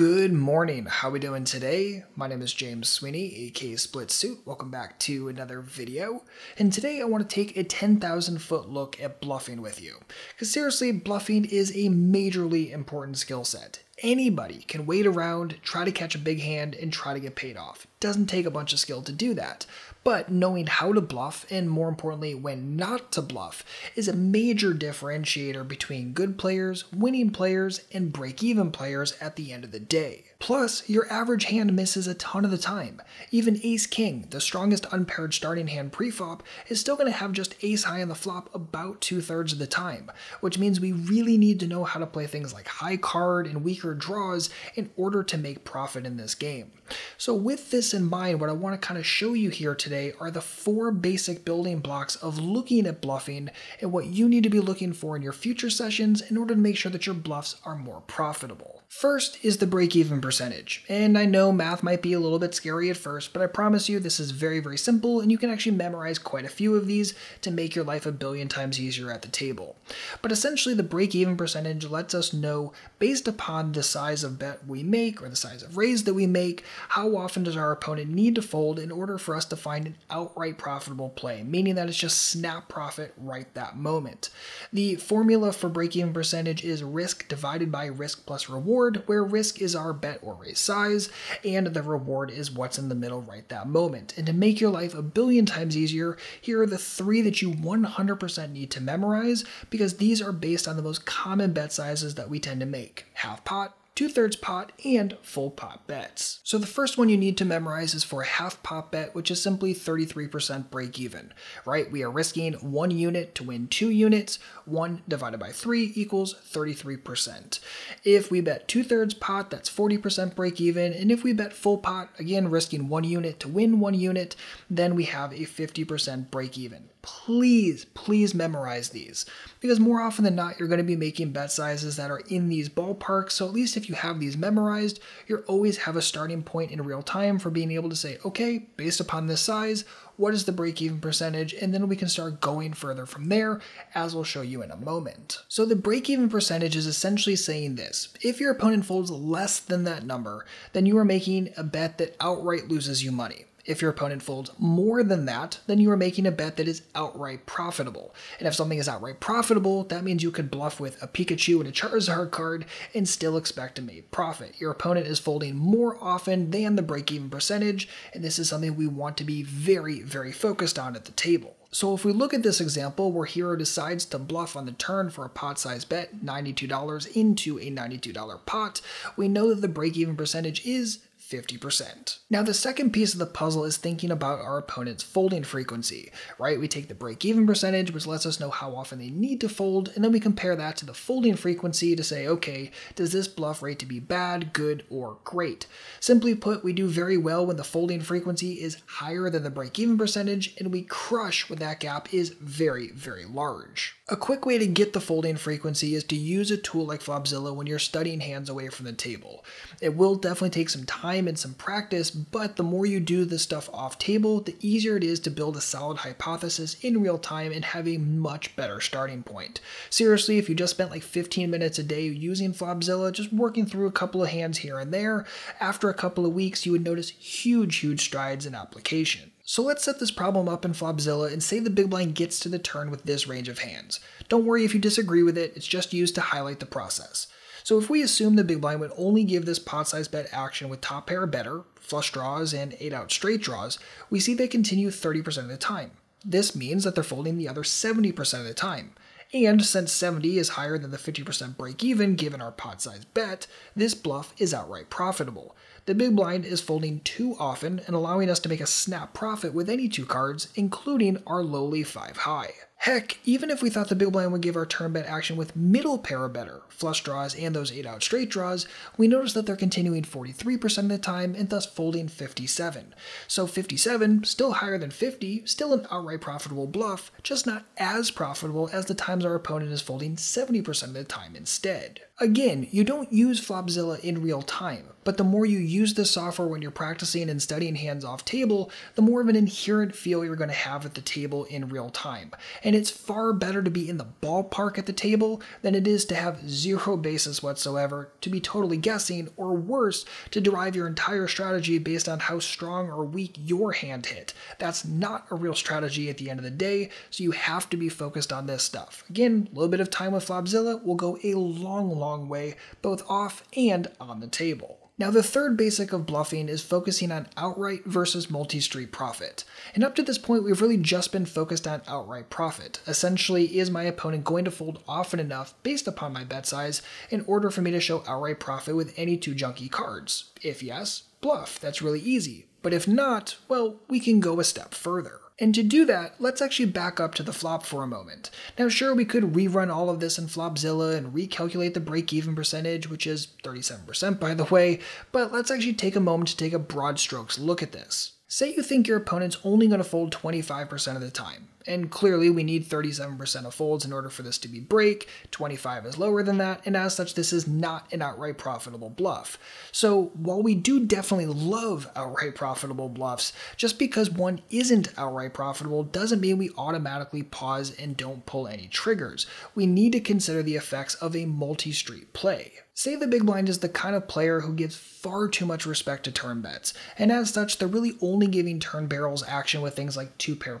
Good morning, how we doing today? My name is James Sweeney, aka Splitsuit. Welcome back to another video. And today I want to take a 10,000 foot look at bluffing with you. Because seriously, bluffing is a majorly important skill set. Anybody can wait around, try to catch a big hand, and try to get paid off. It doesn't take a bunch of skill to do that. But knowing how to bluff, and more importantly, when not to bluff, is a major differentiator between good players, winning players, and break-even players at the end of the day. Plus, your average hand misses a ton of the time. Even ace-king, the strongest unpaired starting hand pre-flop, is still going to have just ace-high on the flop about 2/3 of the time, which means we really need to know how to play things like high card and weaker draws in order to make profit in this game. So with this in mind, what I want to kind of show you here today are the four basic building blocks of looking at bluffing and what you need to be looking for in your future sessions in order to make sure that your bluffs are more profitable. First is the break-even percentage, and I know math might be a little bit scary at first, but I promise you this is very, very simple, and you can actually memorize quite a few of these to make your life a billion times easier at the table. But essentially, the break-even percentage lets us know, based upon the size of bet we make or the size of raise that we make, how often does our opponent need to fold in order for us to find an outright profitable play, meaning that it's just snap profit right that moment. The formula for break-even percentage is risk divided by risk plus reward, where risk is our bet or raise size, and the reward is what's in the middle right that moment. And to make your life a billion times easier, here are the three that you 100% need to memorize, because these are based on the most common bet sizes that we tend to make: half pot, 2/3 pot, and full pot bets. So the first one you need to memorize is for a half pot bet, which is simply 33% break even, right? We are risking 1 unit to win 2 units. 1 divided by 3 equals 33%. If we bet 2/3 pot, that's 40% break even. And if we bet full pot, again, risking 1 unit to win 1 unit, then we have a 50% break even. Please, please memorize these, because more often than not, you're going to be making bet sizes that are in these ballparks. So at least if you have these memorized, you always have a starting point in real time for being able to say, okay, based upon this size, what is the break-even percentage? And then we can start going further from there, as we'll show you in a moment. So the break-even percentage is essentially saying this: if your opponent folds less than that number, then you are making a bet that outright loses you money. If your opponent folds more than that, then you are making a bet that is outright profitable. And if something is outright profitable, that means you could bluff with a Pikachu and a Charizard card and still expect to make profit. Your opponent is folding more often than the break-even percentage, and this is something we want to be very, very focused on at the table. So if we look at this example where hero decides to bluff on the turn for a pot size bet, $92 into a $92 pot, we know that the break-even percentage is 50%. Now the second piece of the puzzle is thinking about our opponent's folding frequency, right? We take the break-even percentage, which lets us know how often they need to fold, and then we compare that to the folding frequency to say, okay, does this bluff rate to be bad, good, or great? Simply put, we do very well when the folding frequency is higher than the break-even percentage, and we crush when that gap is very, very large. A quick way to get the folding frequency is to use a tool like Flopzilla when you're studying hands away from the table. It will definitely take some time and some practice, but the more you do this stuff off table, the easier it is to build a solid hypothesis in real time and have a much better starting point. Seriously, if you just spent like 15 minutes a day using Flopzilla, just working through a couple of hands here and there, after a couple of weeks, you would notice huge, huge strides in application. So let's set this problem up in Flopzilla and say the big blind gets to the turn with this range of hands. Don't worry if you disagree with it, it's just used to highlight the process. So if we assume the big blind would only give this pot size bet action with top pair or better, flush draws, and 8-out straight draws, we see they continue 30% of the time. This means that they're folding the other 70% of the time. And since 70 is higher than the 50% break even given our pot size bet, this bluff is outright profitable. The big blind is folding too often and allowing us to make a snap profit with any 2 cards, including our lowly 5-high. Heck, even if we thought the big blind would give our turn bet action with middle pair or better, flush draws, and those 8-out straight draws, we notice that they're continuing 43% of the time and thus folding 57. So 57, still higher than 50, still an outright profitable bluff, just not as profitable as the times our opponent is folding 70% of the time instead. Again, you don't use Flopzilla in real time, but the more you use this software when you're practicing and studying hands off table, the more of an inherent feel you're going to have at the table in real time. And and it's far better to be in the ballpark at the table than it is to have zero basis whatsoever, to be totally guessing, or worse, to derive your entire strategy based on how strong or weak your hand hit. That's not a real strategy at the end of the day, so you have to be focused on this stuff. Again, a little bit of time with Flopzilla will go a long, long way, both off and on the table. Now, the third basic of bluffing is focusing on outright versus multi-street profit. And up to this point, we've really just been focused on outright profit. Essentially, is my opponent going to fold often enough based upon my bet size in order for me to show outright profit with any two junky cards? If yes, bluff. That's really easy. But if not, well, we can go a step further. And to do that, let's actually back up to the flop for a moment. Now sure, we could rerun all of this in Flopzilla and recalculate the break-even percentage, which is 37% by the way, but let's actually take a moment to take a broad strokes look at this. Say you think your opponent's only going to fold 25% of the time, and clearly we need 37% of folds in order for this to be break, 25 is lower than that, and as such this is not an outright profitable bluff. So while we do definitely love outright profitable bluffs, just because one isn't outright profitable doesn't mean we automatically pause and don't pull any triggers. We need to consider the effects of a multi-street play. Say the big blind is the kind of player who gives far too much respect to turn bets, and as such they're really only giving turn barrels action with things like 2-pair+.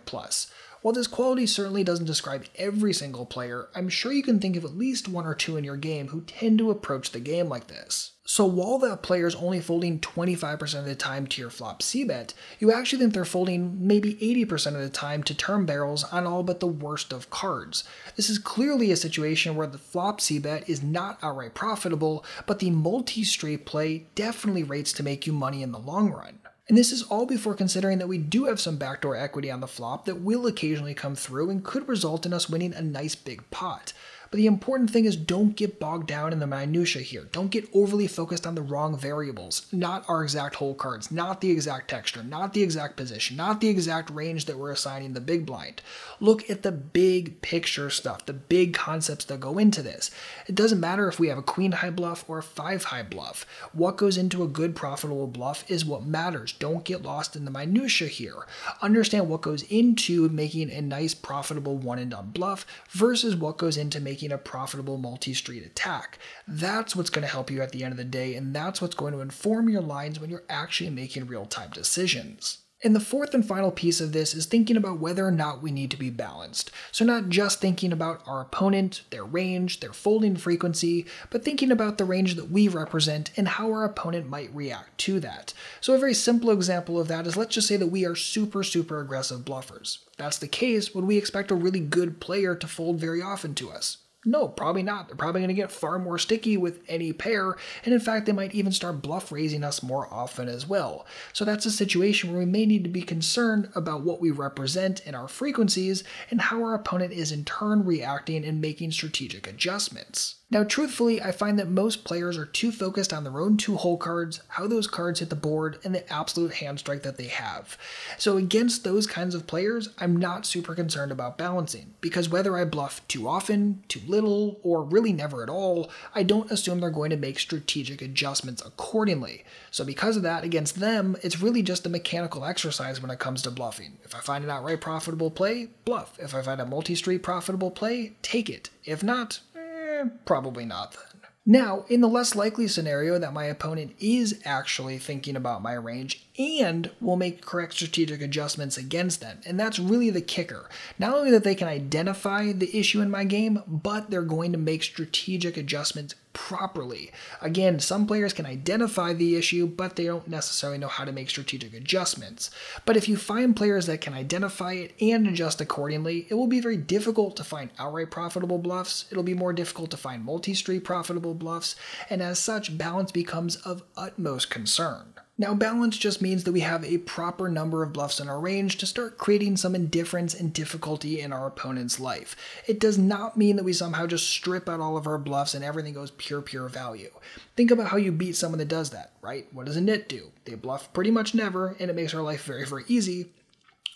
While this quality certainly doesn't describe every single player, I'm sure you can think of at least one or two in your game who tend to approach the game like this. So while that player's only folding 25% of the time to your flop c-bet, you actually think they're folding maybe 80% of the time to turn barrels on all but the worst of cards. This is clearly a situation where the flop c-bet is not outright profitable, but the multi-straight play definitely rates to make you money in the long run. And this is all before considering that we do have some backdoor equity on the flop that will occasionally come through and could result in us winning a nice big pot. But the important thing is don't get bogged down in the minutiae here. Don't get overly focused on the wrong variables, not our exact hole cards, not the exact texture, not the exact position, not the exact range that we're assigning the big blind. Look at the big picture stuff, the big concepts that go into this. It doesn't matter if we have a queen high bluff or a 5-high bluff. What goes into a good profitable bluff is what matters. Don't get lost in the minutiae here. Understand what goes into making a nice profitable one and done bluff versus what goes into making a profitable multi-street attack. That's what's going to help you at the end of the day, and that's what's going to inform your lines when you're actually making real-time decisions. And the fourth and final piece of this is thinking about whether or not we need to be balanced. So not just thinking about our opponent, their range, their folding frequency, but thinking about the range that we represent and how our opponent might react to that. So a very simple example of that is, let's just say that we are super aggressive bluffers. If that's the case, would we expect a really good player to fold very often to us? No, probably not. They're probably going to get far more sticky with any pair, and in fact they might even start bluff raising us more often as well. So that's a situation where we may need to be concerned about what we represent in our frequencies and how our opponent is in turn reacting and making strategic adjustments. Now truthfully, I find that most players are too focused on their own two hole cards, how those cards hit the board, and the absolute hand strike that they have. So against those kinds of players, I'm not super concerned about balancing, because whether I bluff too often, too little, or really never at all, I don't assume they're going to make strategic adjustments accordingly. So because of that, against them, it's really just a mechanical exercise when it comes to bluffing. If I find an outright profitable play, bluff. If I find a multi-street profitable play, take it. If not, probably not then. Now, in the less likely scenario that my opponent is actually thinking about my range and will make correct strategic adjustments against them, and that's really the kicker. Not only that they can identify the issue in my game, but they're going to make strategic adjustments properly. Again, some players can identify the issue, but they don't necessarily know how to make strategic adjustments. But if you find players that can identify it and adjust accordingly, it will be very difficult to find outright profitable bluffs, it'll be more difficult to find multi-street profitable bluffs, and as such, balance becomes of utmost concern. Now, balance just means that we have a proper number of bluffs in our range to start creating some indifference and difficulty in our opponent's life. It does not mean that we somehow just strip out all of our bluffs and everything goes pure value. Think about how you beat someone that does that, right? What does a nit do? They bluff pretty much never, and it makes our life very easy.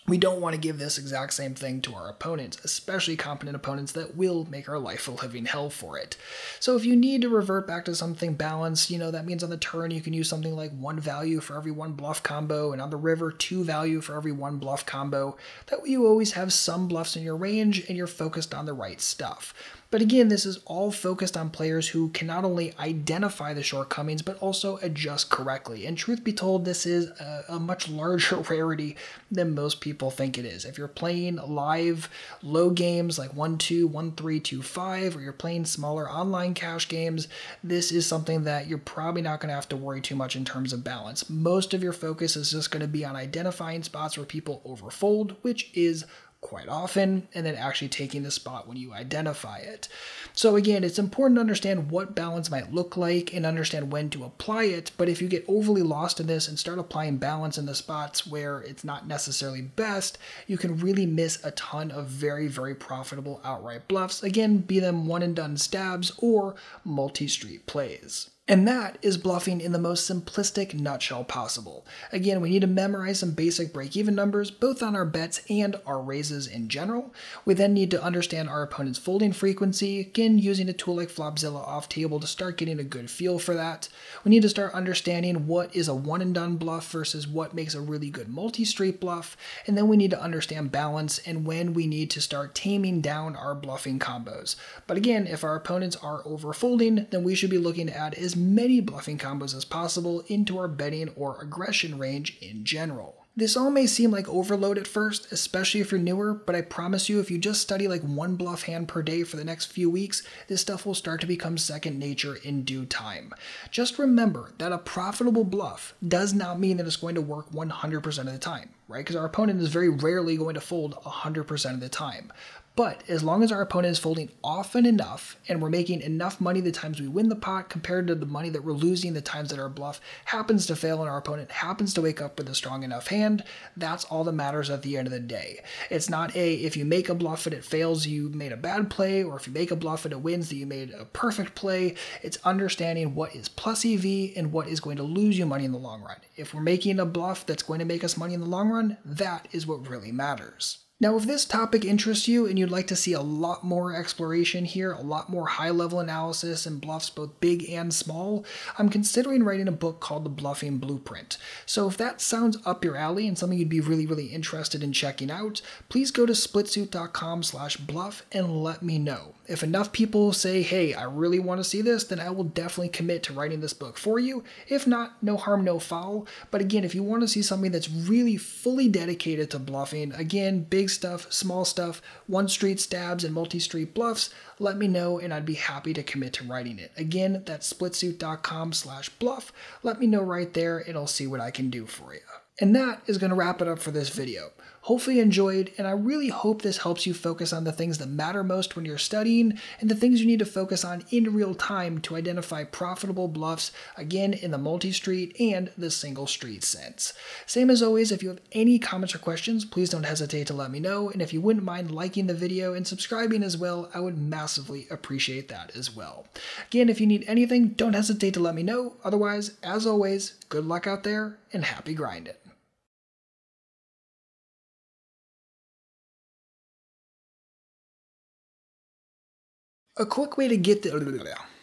We don't want to give this exact same thing to our opponents, especially competent opponents that will make our life a living hell for it. So if you need to revert back to something balanced, you know, that means on the turn you can use something like 1 value for every 1 bluff combo, and on the river 2 value for every 1 bluff combo. That way you always have some bluffs in your range and you're focused on the right stuff. But again, this is all focused on players who can not only identify the shortcomings, but also adjust correctly. And truth be told, this is a much larger rarity than most people think it is. If you're playing live low games like 1-2, 1-3, 2-5, or you're playing smaller online cash games, this is something that you're probably not going to have to worry too much in terms of balance. Most of your focus is just going to be on identifying spots where people overfold, which is quite often, and then actually taking the spot when you identify it. So again, it's important to understand what balance might look like and understand when to apply it, but if you get overly lost in this and start applying balance in the spots where it's not necessarily best, you can really miss a ton of very, very profitable outright bluffs, again, be them one and done stabs or multi-street plays. And that is bluffing in the most simplistic nutshell possible. Again, we need to memorize some basic break-even numbers, both on our bets and our raises in general. We then need to understand our opponent's folding frequency, again using a tool like Flopzilla off table to start getting a good feel for that. We need to start understanding what is a one-and-done bluff versus what makes a really good multi-street bluff, and then we need to understand balance and when we need to start taming down our bluffing combos. But again, if our opponents are overfolding, then we should be looking at as many bluffing combos as possible into our betting or aggression range in general. This all may seem like overload at first, especially if you're newer, but I promise you if you just study like 1 bluff hand per day for the next few weeks, this stuff will start to become second nature in due time. Just remember that a profitable bluff does not mean that it's going to work 100% of the time, right? Because our opponent is very rarely going to fold 100% of the time. But as long as our opponent is folding often enough and we're making enough money the times we win the pot compared to the money that we're losing the times that our bluff happens to fail and our opponent happens to wake up with a strong enough hand, that's all that matters at the end of the day. It's not a, if you make a bluff and it fails, you made a bad play, or if you make a bluff and it wins, that you made a perfect play. It's understanding what is plus EV and what is going to lose you money in the long run. If we're making a bluff that's going to make us money in the long run, that is what really matters. Now, if this topic interests you and you'd like to see a lot more exploration here, a lot more high-level analysis and bluffs both big and small, I'm considering writing a book called The Bluffing Blueprint. So if that sounds up your alley and something you'd be really, really interested in checking out, please go to splitsuit.com/bluff and let me know. If enough people say, hey, I really want to see this, then I will definitely commit to writing this book for you. If not, no harm, no foul. But again, if you want to see something that's really fully dedicated to bluffing, again, big stuff, small stuff, one-street stabs, and multi-street bluffs, let me know and I'd be happy to commit to writing it. Again, that's splitsuit.com/bluff. Let me know right there and I'll see what I can do for you. And that is going to wrap it up for this video. Hopefully you enjoyed, and I really hope this helps you focus on the things that matter most when you're studying and the things you need to focus on in real time to identify profitable bluffs, again in the multi-street and the single street sense. Same as always, if you have any comments or questions, please don't hesitate to let me know, and if you wouldn't mind liking the video and subscribing as well, I would massively appreciate that as well. Again, if you need anything, don't hesitate to let me know. Otherwise, as always, good luck out there and happy grinding. A quick way to get the